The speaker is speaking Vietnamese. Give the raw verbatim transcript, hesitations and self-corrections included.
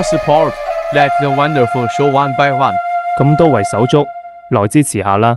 more support. Let the wonderful show one by one. 咁多位手足，來支持下啦！